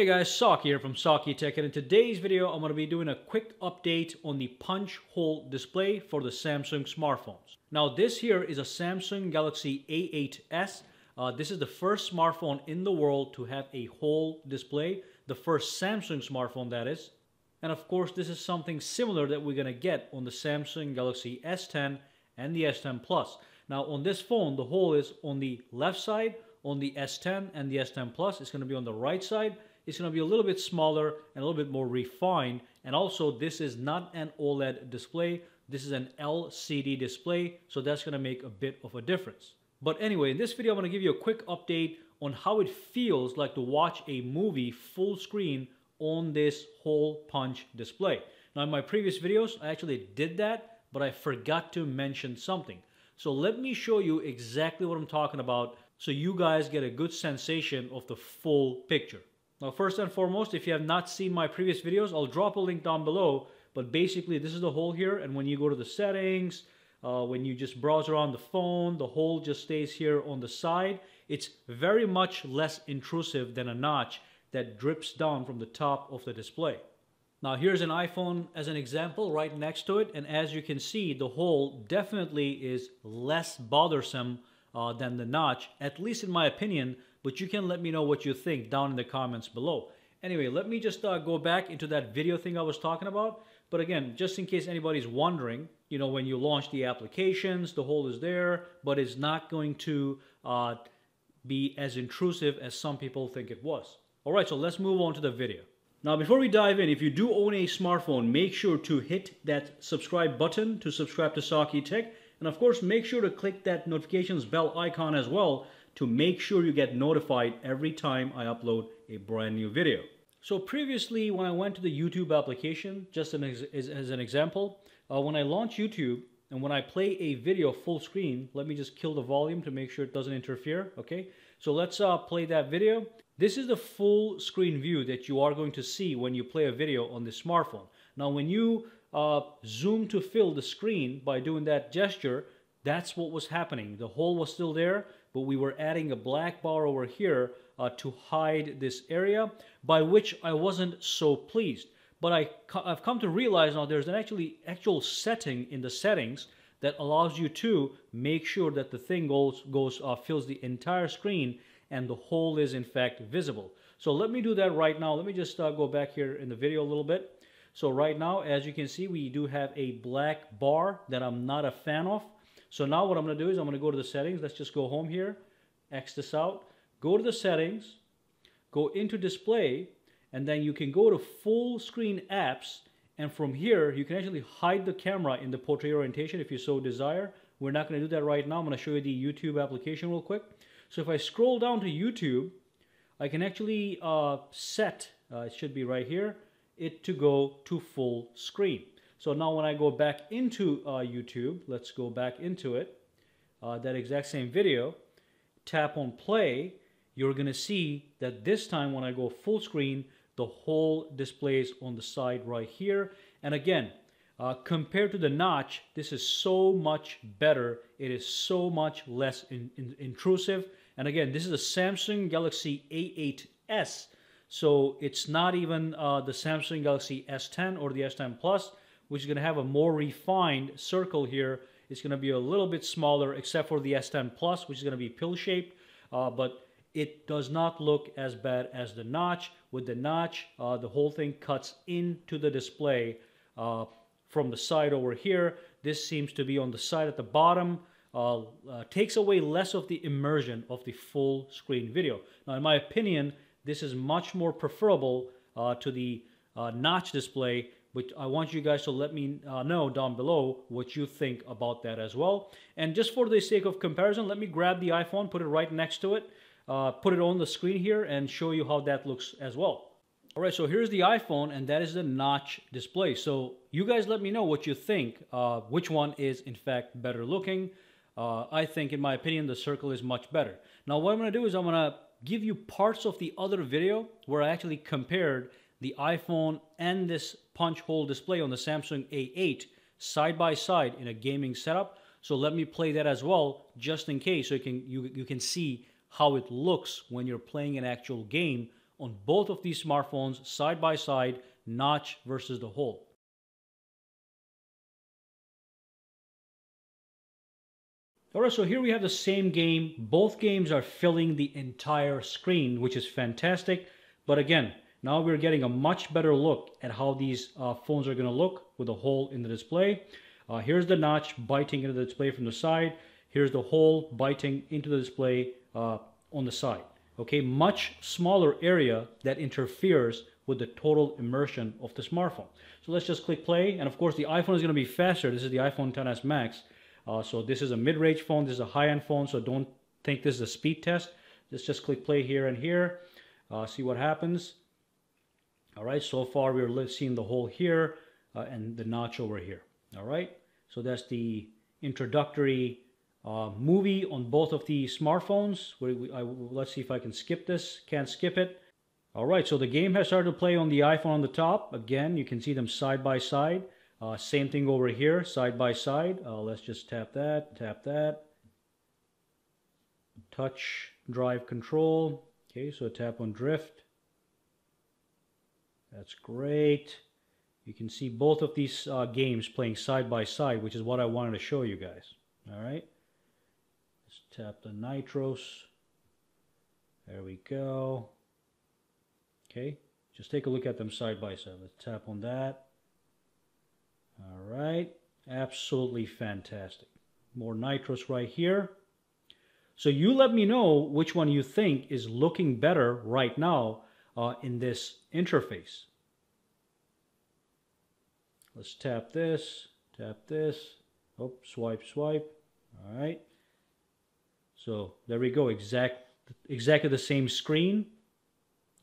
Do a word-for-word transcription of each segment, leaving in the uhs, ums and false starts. Hey guys, Saki here from Saki Tech, and in today's video I'm going to be doing a quick update on the punch hole display for the Samsung smartphones. Now this here is a Samsung Galaxy A eight S. Uh, this is the first smartphone in the world to have a hole display, the first Samsung smartphone that is. And of course this is something similar that we're going to get on the Samsung Galaxy S ten and the S ten Plus. Now on this phone the hole is on the left side, on the S ten and the S ten Plus it's going to be on the right side. It's going to be a little bit smaller and a little bit more refined. And also this is not an OLED display. This is an L C D display. So that's going to make a bit of a difference. But anyway, in this video, I'm going to give you a quick update on how it feels like to watch a movie full screen on this hole punch display. Now in my previous videos, I actually did that, but I forgot to mention something. So let me show you exactly what I'm talking about so you guys get a good sensation of the full picture. Now first and foremost, if you have not seen my previous videos, I'll drop a link down below, but basically this is the hole here, and when you go to the settings, uh, when you just browse around the phone, the hole just stays here on the side. It's very much less intrusive than a notch that drips down from the top of the display. Now here's an iPhone as an example right next to it, and as you can see, the hole definitely is less bothersome uh, than the notch, at least in my opinion. But you can let me know what you think down in the comments below. Anyway, let me just uh, go back into that video thing I was talking about. But again, just in case anybody's wondering, you know, when you launch the applications, the hole is there, but it's not going to uh, be as intrusive as some people think it was. All right, so let's move on to the video. Now, before we dive in, if you do own a smartphone, make sure to hit that subscribe button to subscribe to Saki Tech. And of course, make sure to click that notifications bell icon as well, to make sure you get notified every time I upload a brand new video. So previously when I went to the YouTube application, just as, as an example, uh, when I launch YouTube and when I play a video full screen, let me just kill the volume to make sure it doesn't interfere, okay? So let's uh, play that video. This is the full screen view that you are going to see when you play a video on the smartphone. Now when you uh, zoom to fill the screen by doing that gesture, that's what was happening. The hole was still there, but we were adding a black bar over here uh, to hide this area, by which I wasn't so pleased. But I, I've come to realize now there's an actually actual setting in the settings that allows you to make sure that the thing goes, goes uh, fills the entire screen and the hole is in fact visible. So let me do that right now. Let me just uh, go back here in the video a little bit. So right now, as you can see, we do have a black bar that I'm not a fan of. So now what I'm going to do is I'm going to go to the settings. Let's just go home here, X this out, go to the settings, go into display, and then you can go to full screen apps. And from here, you can actually hide the camera in the portrait orientation if you so desire. We're not going to do that right now. I'm going to show you the YouTube application real quick. So if I scroll down to YouTube, I can actually uh, set, uh, it should be right here, it to go to full screen. So now when I go back into uh, YouTube, let's go back into it, uh, that exact same video, tap on play, you're gonna see that this time when I go full screen, the whole display is on the side right here. And again, uh, compared to the notch, this is so much better. It is so much less in, in, intrusive. And again, this is a Samsung Galaxy A eight S. So it's not even uh, the Samsung Galaxy S ten or the S ten Plus. Which is going to have a more refined circle here. It's going to be a little bit smaller, except for the S ten Plus, which is going to be pill-shaped, uh, but it does not look as bad as the notch. With the notch, uh, the whole thing cuts into the display uh, from the side over here. This seems to be on the side at the bottom, uh, uh, takes away less of the immersion of the full screen video. Now, in my opinion, this is much more preferable uh, to the uh, notch display, but I want you guys to let me uh, know down below what you think about that as well. And just for the sake of comparison, let me grab the iPhone, put it right next to it, uh, put it on the screen here and show you how that looks as well. All right, so here's the iPhone and that is the notch display. So you guys let me know what you think, uh, which one is in fact better looking. Uh, I think, in my opinion, the circle is much better. Now what I'm gonna do is I'm gonna give you parts of the other video where I actually compared the iPhone and this punch hole display on the Samsung A eight side by side in a gaming setup. So let me play that as well, just in case, so you can, you, you can see how it looks when you're playing an actual game on both of these smartphones side by side, notch versus the hole. Alright, so here we have the same game. Both games are filling the entire screen, which is fantastic. But again, now we're getting a much better look at how these uh, phones are going to look with a hole in the display. Uh, here's the notch biting into the display from the side. Here's the hole biting into the display uh, on the side. Okay, much smaller area that interferes with the total immersion of the smartphone. So let's just click play. And of course, the iPhone is going to be faster. This is the iPhone X S Max. Uh, so this is a mid-range phone. This is a high-end phone. So don't think this is a speed test. Let's just click play here and here. Uh, see what happens. All right, so far we're seeing the hole here uh, and the notch over here. All right, so that's the introductory uh, movie on both of the smartphones. We, we, I, let's see if I can skip this. Can't skip it. All right, so the game has started to play on the iPhone on the top. Again, you can see them side by side. Uh, same thing over here, side by side. Uh, let's just tap that, tap that. Touch, drive, control. Okay, so tap on drift. That's great. You can see both of these uh, games playing side by side, which is what I wanted to show you guys. All right. Let's tap the nitros. There we go. Okay, just take a look at them side by side. Let's tap on that. All right, absolutely fantastic. More nitros right here. So you let me know which one you think is looking better right now uh, in this interface. Let's tap this, tap this. Oh, swipe, swipe. All right. So there we go. Exact, exactly the same screen.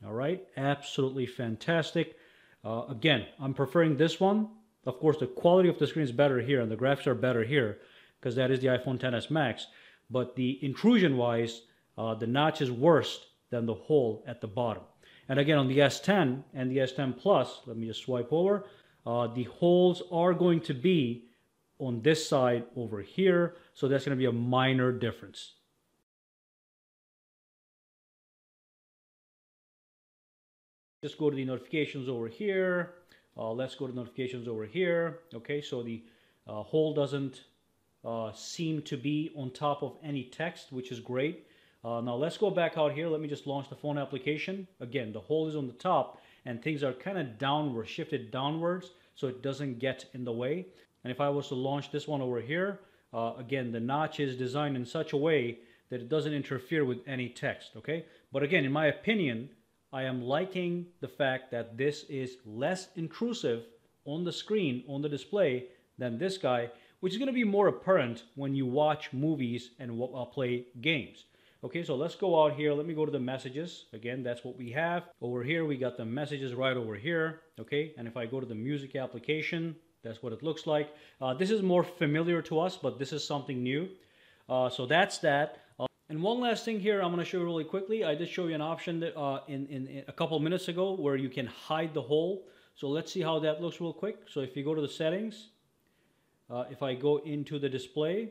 All right, absolutely fantastic. Uh, again, I'm preferring this one. Of course, the quality of the screen is better here and the graphics are better here because that is the iPhone X S Max. But the intrusion-wise, uh, the notch is worse than the hole at the bottom. And again, on the S ten and the S ten Plus, let me just swipe over, uh, the holes are going to be on this side over here. So that's going to be a minor difference. Just go to the notifications over here. Uh, let's go to notifications over here. Okay, so the uh, hole doesn't uh, seem to be on top of any text, which is great. Uh, now let's go back out here. Let me just launch the phone application. Again, the hole is on the top and things are kind of downward, shifted downwards, so it doesn't get in the way. And if I was to launch this one over here, uh, again, the notch is designed in such a way that it doesn't interfere with any text. Okay, but again, in my opinion, I am liking the fact that this is less intrusive on the screen, on the display, than this guy, which is going to be more apparent when you watch movies and uh, play games. Okay, so let's go out here. Let me go to the messages. Again, that's what we have. Over here, we got the messages right over here. Okay, and if I go to the music application, that's what it looks like. Uh, this is more familiar to us, but this is something new. Uh, so that's that. Uh, And one last thing here I'm going to show you really quickly. I did show you an option that, uh, in, in, in a couple minutes ago where you can hide the hole. So let's see how that looks real quick. So if you go to the settings, uh, if I go into the display,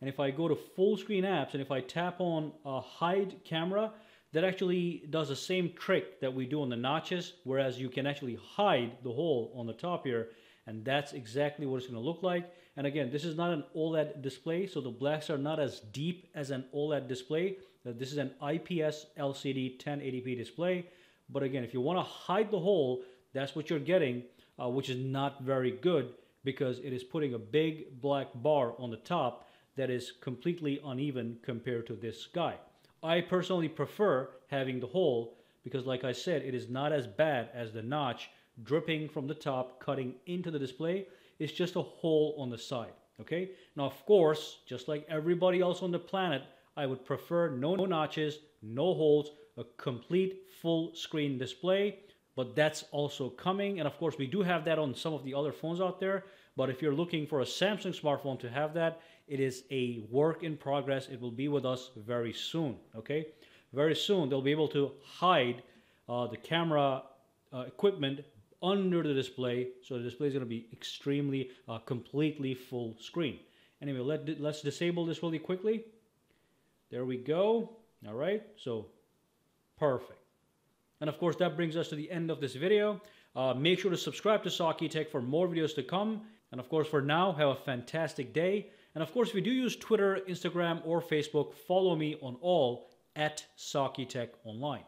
and if I go to full screen apps, and if I tap on uh, hide camera, that actually does the same trick that we do on the notches, whereas you can actually hide the hole on the top here. And that's exactly what it's going to look like. And again, this is not an OLED display, so the blacks are not as deep as an OLED display. This is an I P S L C D ten eighty p display. But again, if you want to hide the hole, that's what you're getting, uh, which is not very good because it is putting a big black bar on the top that is completely uneven compared to this guy. I personally prefer having the hole because, like I said, it is not as bad as the notch dripping from the top, cutting into the display. It's just a hole on the side. Okay, now of course, just like everybody else on the planet, I would prefer no notches, no holes, a complete full screen display, but that's also coming. And of course, we do have that on some of the other phones out there, but if you're looking for a Samsung smartphone to have that, it is a work in progress. It will be with us very soon. Okay, very soon they'll be able to hide uh, the camera uh, equipment under the display, so the display is going to be extremely uh, completely full screen. Anyway, let, let's disable this really quickly. There we go. All right, so perfect. And of course, that brings us to the end of this video. Uh, make sure to subscribe to Saki Tech for more videos to come. And of course, for now, have a fantastic day. And of course, if you do use Twitter, Instagram, or Facebook, follow me on all at Saki Tech Online.